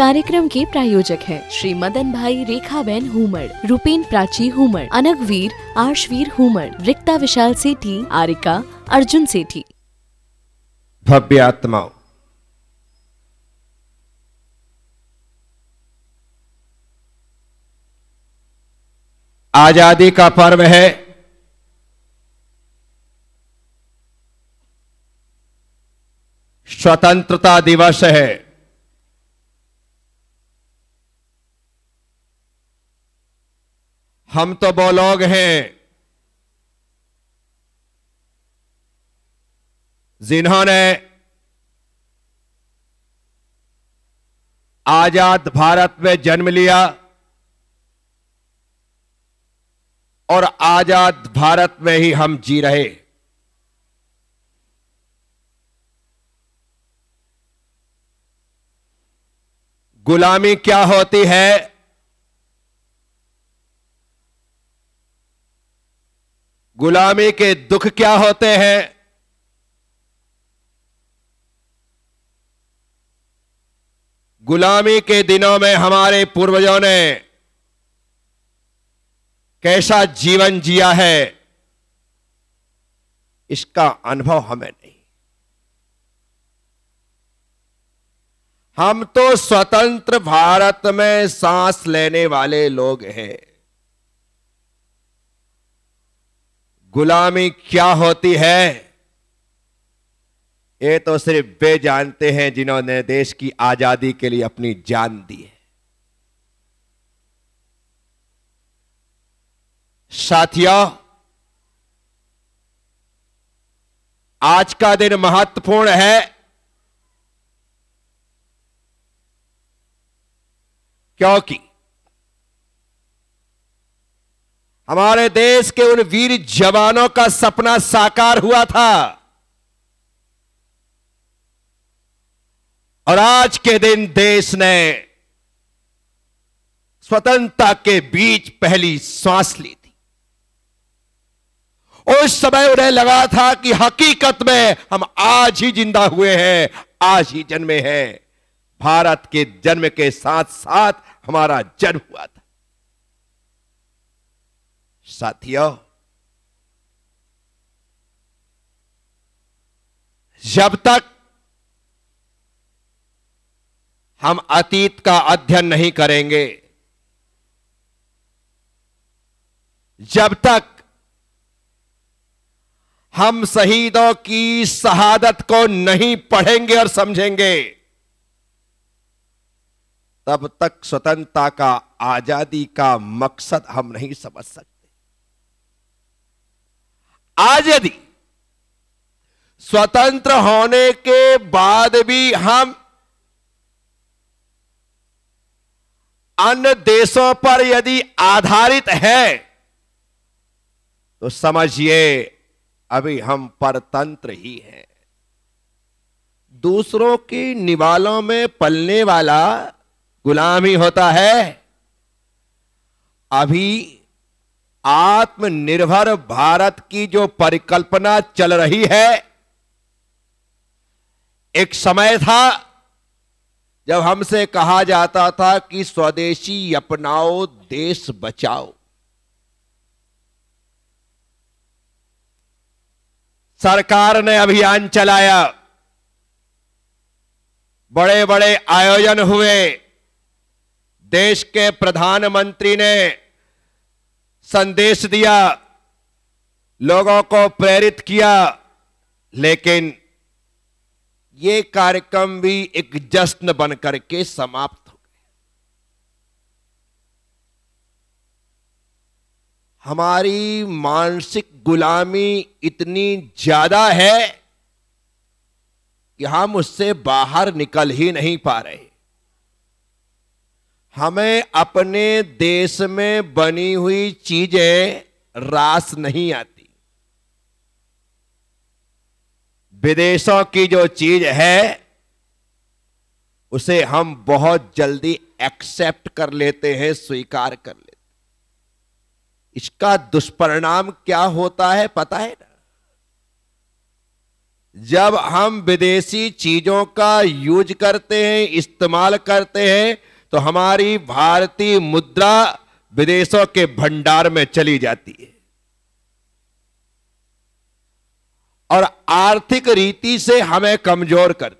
कार्यक्रम के प्रायोजक हैं श्री मदन भाई रेखाबेन हुमड़, रूपेन प्राची हुमड़, अनगवीर आशवीर हुमड़, रिक्ता विशाल सेठी, आरिका अर्जुन सेठी। भव्य आत्माओं, आजादी का पर्व है। स्वतंत्रता दिवस है। हम तो वो लोग हैं जिन्होंने आजाद भारत में जन्म लिया और आजाद भारत में ही हम जी रहे। गुलामी क्या होती है, गुलामी के दुख क्या होते हैं, गुलामी के दिनों में हमारे पूर्वजों ने कैसा जीवन जिया है, इसका अनुभव हमें नहीं। हम तो स्वतंत्र भारत में सांस लेने वाले लोग हैं। गुलामी क्या होती है ये तो सिर्फ वे जानते हैं जिन्होंने देश की आजादी के लिए अपनी जान दी है। साथियों, आज का दिन महत्वपूर्ण है क्योंकि हमारे देश के उन वीर जवानों का सपना साकार हुआ था और आज के दिन देश ने स्वतंत्रता के बीच पहली सांस ली। उस समय उन्हें लगा था कि हकीकत में हम आज ही जिंदा हुए हैं, आज ही जन्मे हैं। भारत के जन्म के साथ साथ हमारा जन्म हुआ था। साथियों, जब तक हम अतीत का अध्ययन नहीं करेंगे, जब तक हम शहीदों की शहादत को नहीं पढ़ेंगे और समझेंगे, तब तक स्वतंत्रता का, आजादी का मकसद हम नहीं समझ सकते। आज यदि स्वतंत्र होने के बाद भी हम अन्य देशों पर यदि आधारित हैं, तो समझिए अभी हम परतंत्र ही हैं। दूसरों की निवालों में पलने वाला गुलाम ही होता है। अभी आत्मनिर्भर भारत की जो परिकल्पना चल रही है, एक समय था जब हमसे कहा जाता था कि स्वदेशी अपनाओ, देश बचाओ। सरकार ने अभियान चलाया, बड़े बड़े आयोजन हुए। देश के प्रधानमंत्री ने संदेश दिया, लोगों को प्रेरित किया, लेकिन ये कार्यक्रम भी एक जश्न बनकर के समाप्त हो गया। हमारी मानसिक गुलामी इतनी ज्यादा है कि हम उससे बाहर निकल ही नहीं पा रहे। हमें अपने देश में बनी हुई चीजें रास नहीं आती। विदेशों की जो चीज है उसे हम बहुत जल्दी एक्सेप्ट कर लेते हैं, स्वीकार कर लेते हैं। इसका दुष्परिणाम क्या होता है पता है ना? जब हम विदेशी चीजों का यूज करते हैं, इस्तेमाल करते हैं, तो हमारी भारतीय मुद्रा विदेशों के भंडार में चली जाती है और आर्थिक रीति से हमें कमजोर करती।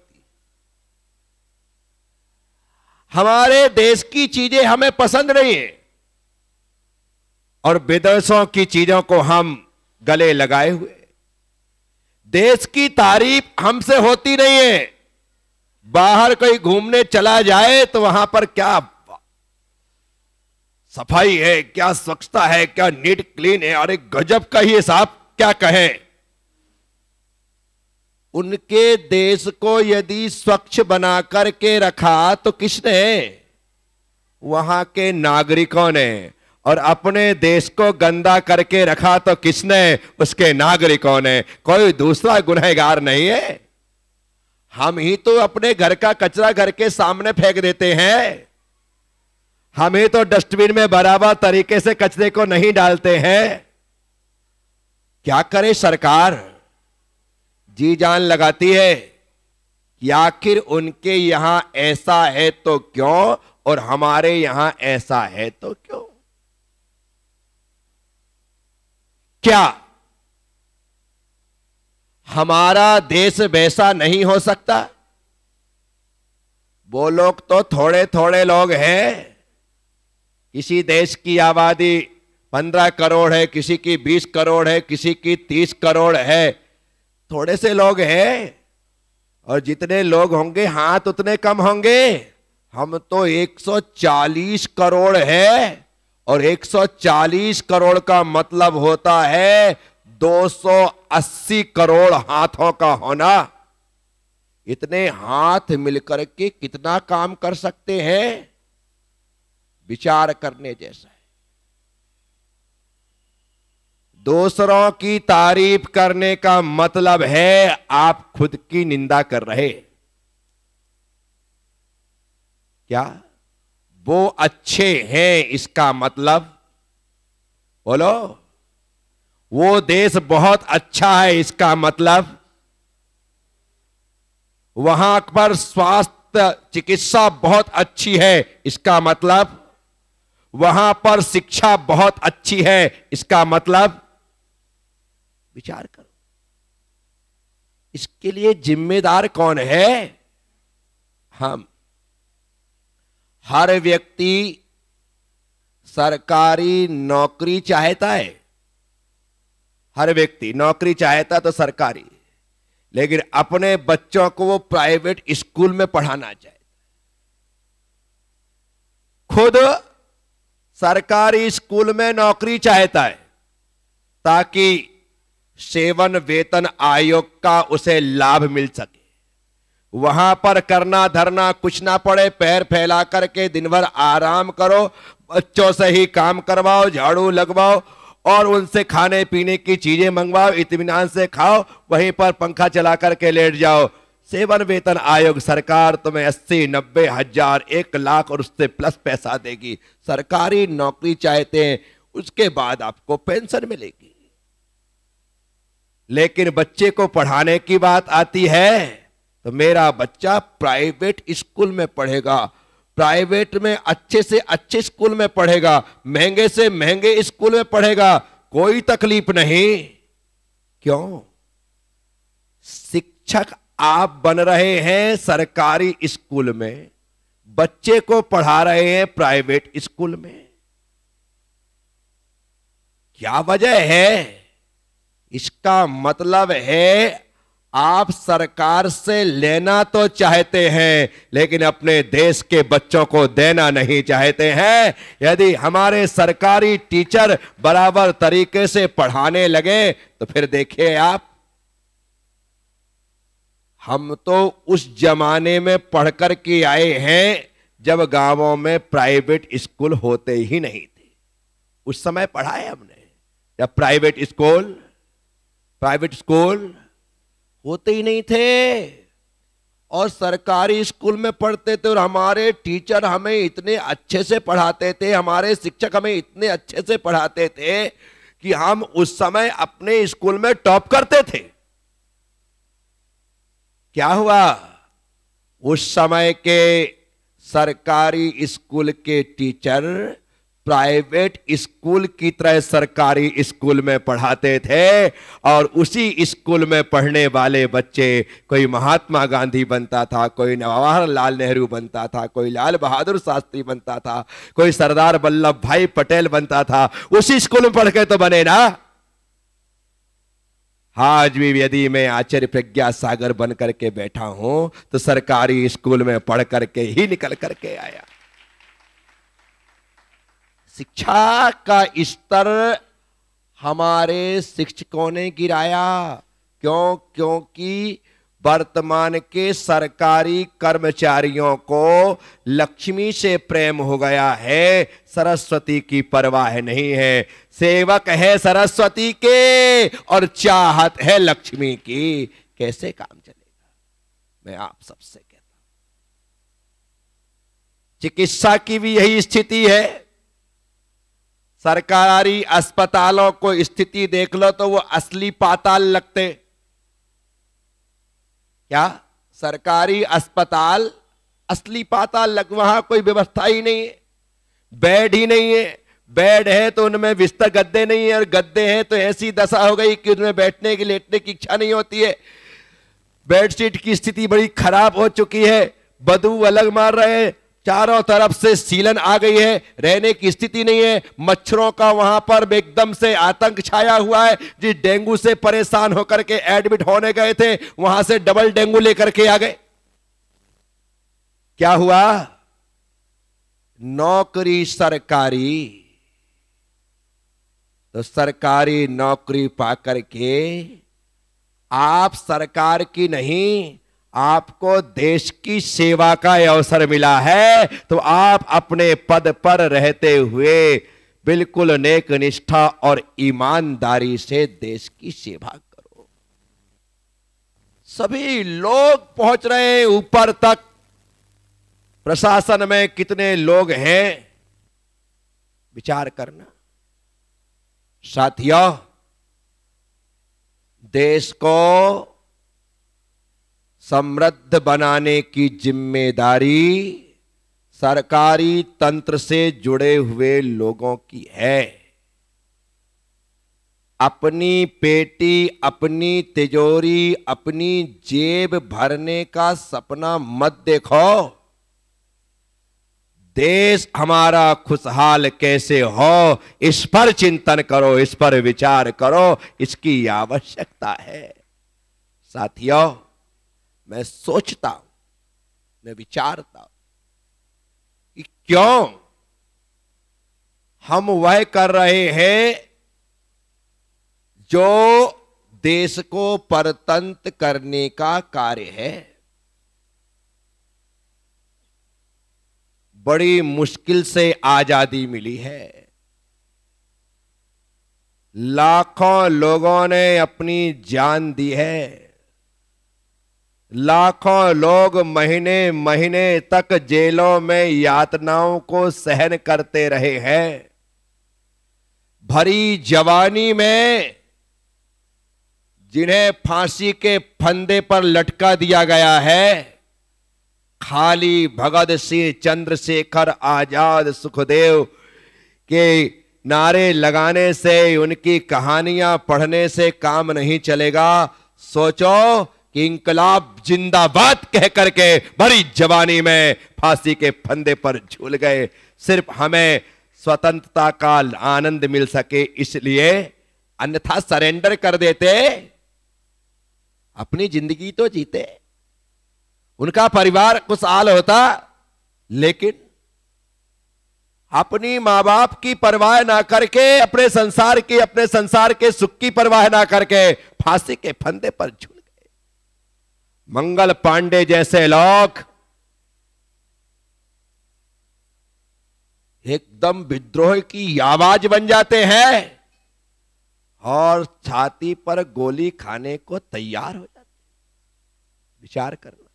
हमारे देश की चीजें हमें पसंद नहीं है और विदेशों की चीजों को हम गले लगाए हुए। देश की तारीफ हमसे होती नहीं है। बाहर कोई घूमने चला जाए तो वहां पर क्या सफाई है, क्या स्वच्छता है, क्या नीट क्लीन है, और एक गजब का ही साफ क्या कहें। उनके देश को यदि स्वच्छ बना करके रखा तो किसने? वहां के नागरिकों ने। और अपने देश को गंदा करके रखा तो किसने? उसके नागरिकों ने। कोई दूसरा गुनहगार नहीं है। हम ही तो अपने घर का कचरा घर के सामने फेंक देते हैं, हम ही तो डस्टबिन में बराबर तरीके से कचरे को नहीं डालते हैं। क्या करे सरकार? जी जान लगाती है कि आखिर उनके यहां ऐसा है तो क्यों और हमारे यहां ऐसा है तो क्यों। क्या हमारा देश वैसा नहीं हो सकता? वो लोग तो थोड़े थोड़े लोग हैं। किसी देश की आबादी 15 करोड़ है, किसी की 20 करोड़ है, किसी की 30 करोड़ है। थोड़े से लोग हैं और जितने लोग होंगे हाथ उतने कम होंगे। हम तो 140 करोड़ है और 140 करोड़ का मतलब होता है 280 करोड़ हाथों का होना। इतने हाथ मिलकर के कितना काम कर सकते हैं, विचार करने जैसा है। दूसरों की तारीफ करने का मतलब है आप खुद की निंदा कर रहे। क्या वो अच्छे हैं इसका मतलब? बोलो, वो देश बहुत अच्छा है इसका मतलब? वहां पर स्वास्थ्य चिकित्सा बहुत अच्छी है इसका मतलब? वहां पर शिक्षा बहुत अच्छी है इसका मतलब? विचार करो। इसके लिए जिम्मेदार कौन है? हम। हर व्यक्ति सरकारी नौकरी चाहता है, हर व्यक्ति नौकरी चाहता तो सरकारी, लेकिन अपने बच्चों को वो प्राइवेट स्कूल में पढ़ाना चाहता। खुद सरकारी स्कूल में नौकरी चाहता है ताकि सेवन वेतन आयोग का उसे लाभ मिल सके। वहां पर करना धरना कुछ ना पड़े, पैर फैला करके दिन भर आराम करो, बच्चों से ही काम करवाओ, झाड़ू लगवाओ और उनसे खाने पीने की चीजें मंगवाओ, इत्मीनान से खाओ, वहीं पर पंखा चला करके लेट जाओ। सेवन वेतन आयोग सरकार तुम्हें 80-90 हज़ार 1 लाख और उससे प्लस पैसा देगी। सरकारी नौकरी चाहते हैं, उसके बाद आपको पेंशन मिलेगी। लेकिन बच्चे को पढ़ाने की बात आती है तो मेरा बच्चा प्राइवेट स्कूल में पढ़ेगा, प्राइवेट में अच्छे से अच्छे स्कूल में पढ़ेगा, महंगे से महंगे स्कूल में पढ़ेगा, कोई तकलीफ नहीं। क्यों? शिक्षक आप बन रहे हैं सरकारी स्कूल में, बच्चे को पढ़ा रहे हैं प्राइवेट स्कूल में। क्या वजह है? इसका मतलब है आप सरकार से लेना तो चाहते हैं लेकिन अपने देश के बच्चों को देना नहीं चाहते हैं। यदि हमारे सरकारी टीचर बराबर तरीके से पढ़ाने लगे तो फिर देखिए आप, हम तो उस जमाने में पढ़कर के आए हैं जब गांवों में प्राइवेट स्कूल होते ही नहीं थे। उस समय पढ़ाए हमने जब प्राइवेट स्कूल होते ही नहीं थे और सरकारी स्कूल में पढ़ते थे और हमारे टीचर हमें इतने अच्छे से पढ़ाते थे, हमारे शिक्षक हमें इतने अच्छे से पढ़ाते थे कि हम उस समय अपने स्कूल में टॉप करते थे। क्या हुआ? उस समय के सरकारी स्कूल के टीचर प्राइवेट स्कूल की तरह सरकारी स्कूल में पढ़ाते थे और उसी स्कूल में पढ़ने वाले बच्चे कोई महात्मा गांधी बनता था, कोई जवाहरलाल नेहरू बनता था, कोई लाल बहादुर शास्त्री बनता था, कोई सरदार वल्लभ भाई पटेल बनता था। उसी स्कूल में पढ़ के तो बने ना। आज भी यदि मैं आचार्य प्रज्ञा सागर बन करके बैठा हूं तो सरकारी स्कूल में पढ़ करके ही निकल करके आया। शिक्षा का स्तर हमारे शिक्षकों ने गिराया। क्यों? क्योंकि वर्तमान के सरकारी कर्मचारियों को लक्ष्मी से प्रेम हो गया है, सरस्वती की परवाह नहीं है। सेवक है सरस्वती के और चाहत है लक्ष्मी की। कैसे काम चलेगा? मैं आप सबसे कहता हूं, चिकित्सा की भी यही स्थिति है। सरकारी अस्पतालों को स्थिति देख लो तो वो असली पाताल लगते। क्या सरकारी अस्पताल असली पाताल लग? वहां कोई व्यवस्था ही नहीं है, बेड ही नहीं है। बेड है तो उनमें बिस्तर गद्दे नहीं है और गद्दे हैं तो ऐसी दशा हो गई कि उनमें बैठने की लेटने की इच्छा नहीं होती है। बेडशीट की स्थिति बड़ी खराब हो चुकी है, बदबू अलग मार रहे हैं, चारों तरफ से सीलन आ गई है, रहने की स्थिति नहीं है। मच्छरों का वहां पर एकदम से आतंक छाया हुआ है। जिस डेंगू से परेशान होकर के एडमिट होने गए थे वहां से डबल डेंगू लेकर के आ गए। क्या हुआ? नौकरी सरकारी, तो सरकारी नौकरी पाकर के आप सरकार की नहीं, आपको देश की सेवा का अवसर मिला है, तो आप अपने पद पर रहते हुए बिल्कुल नेक निष्ठा और ईमानदारी से देश की सेवा करो। सभी लोग पहुंच रहे हैं ऊपर तक। प्रशासन में कितने लोग हैं, विचार करना। साथियों, देश को समृद्ध बनाने की जिम्मेदारी सरकारी तंत्र से जुड़े हुए लोगों की है। अपनी पेटी, अपनी तिजोरी, अपनी जेब भरने का सपना मत देखो। देश हमारा खुशहाल कैसे हो, इस पर चिंतन करो, इस पर विचार करो, इसकी आवश्यकता है। साथियों, मैं सोचता हूं, मैं विचारता हूं कि क्यों हम वह कर रहे हैं जो देश को परतंत्र करने का कार्य है। बड़ी मुश्किल से आजादी मिली है। लाखों लोगों ने अपनी जान दी है। लाखों लोग महीने महीने तक जेलों में यातनाओं को सहन करते रहे हैं। भरी जवानी में जिन्हें फांसी के फंदे पर लटका दिया गया है, खाली भगत सिंह, चंद्रशेखर आजाद, सुखदेव के नारे लगाने से, उनकी कहानियां पढ़ने से काम नहीं चलेगा। सोचो कि इंकलाब जिंदाबाद कह करके भरी जवानी में फांसी के फंदे पर झूल गए। सिर्फ हमें स्वतंत्रता का आनंद मिल सके इसलिए, अन्यथा सरेंडर कर देते, अपनी जिंदगी तो जीते, उनका परिवार खुशहाल होता। लेकिन अपनी माँ बाप की परवाह ना करके, अपने संसार की, अपने संसार के सुख की परवाह ना करके फांसी के फंदे पर झूल। मंगल पांडे जैसे लोग एकदम विद्रोह की आवाज बन जाते हैं और छाती पर गोली खाने को तैयार हो जाते हैं। विचार करना,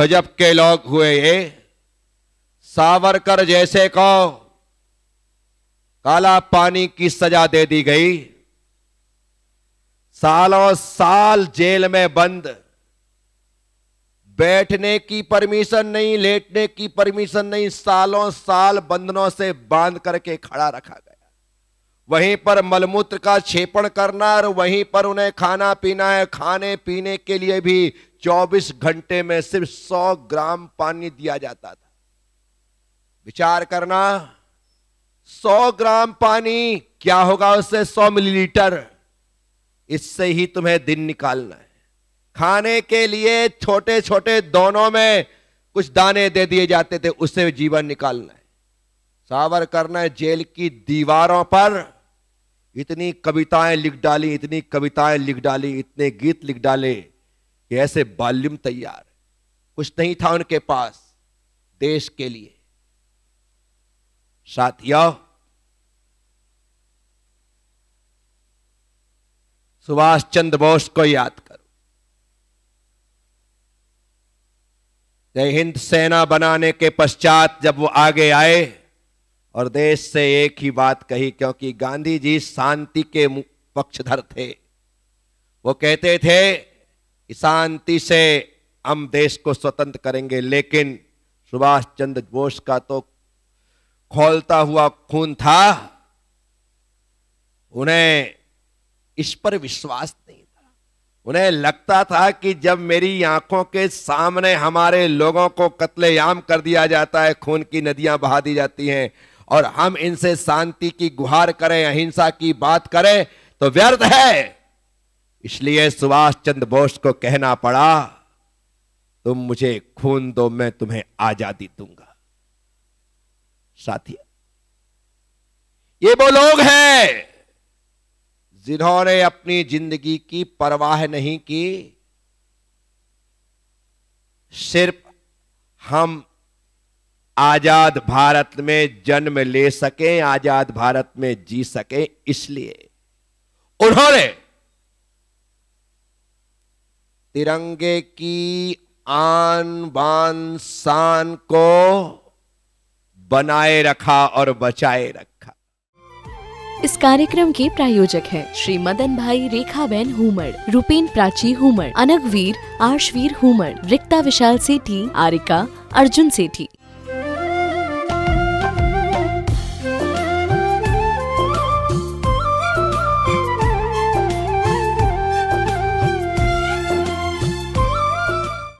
गजब के लोग हुए ये। सावरकर जैसे को काला पानी की सजा दे दी गई। सालों साल जेल में बंद, बैठने की परमिशन नहीं, लेटने की परमिशन नहीं, सालों साल बंधनों से बांध करके खड़ा रखा गया। वहीं पर मलमूत्र का क्षेपण करना और वहीं पर उन्हें खाना पीना है। खाने पीने के लिए भी 24 घंटे में सिर्फ 100 ग्राम पानी दिया जाता था। विचार करना, 100 ग्राम पानी क्या होगा, उससे 100 मिलीलीटर, इससे ही तुम्हें दिन निकालना है। खाने के लिए छोटे छोटे दोनों में कुछ दाने दे दिए जाते थे, उससे जीवन निकालना है। सावरकर ने जेल की दीवारों पर इतनी कविताएं लिख डाली, इतनी कविताएं लिख डाली, इतने गीत लिख डाले कि ऐसे बाल्यम तैयार, कुछ नहीं था उनके पास देश के लिए। साथियों, सुभाष चंद्र बोस को याद करो। जय हिंद सेना बनाने के पश्चात जब वो आगे आए और देश से एक ही बात कही, क्योंकि गांधी जी शांति के पक्षधर थे। वो कहते थे शांति से हम देश को स्वतंत्र करेंगे, लेकिन सुभाष चंद्र बोस का तो खौलता हुआ खून था, उन्हें इस पर विश्वास नहीं था। उन्हें लगता था कि जब मेरी आंखों के सामने हमारे लोगों को कत्लेआम कर दिया जाता है, खून की नदियां बहा दी जाती हैं, और हम इनसे शांति की गुहार करें, अहिंसा की बात करें तो व्यर्थ है। इसलिए सुभाष चंद्र बोस को कहना पड़ा, तुम मुझे खून दो, मैं तुम्हें आजादी दूंगा। साथियों, ये वो लोग हैं जिन्होंने अपनी जिंदगी की परवाह नहीं की, सिर्फ हम आजाद भारत में जन्म ले सकें, आजाद भारत में जी सकें, इसलिए उन्होंने तिरंगे की आन बान शान को बनाए रखा और बचाए रखा। इस कार्यक्रम के प्रायोजक हैं श्री मदन भाई रेखा बेन हुमर, रूपेन प्राची हुमर, अनकवीर आर्शवीर हुमर, रिक्ता विशाल सेठी, आरिका अर्जुन सेठी।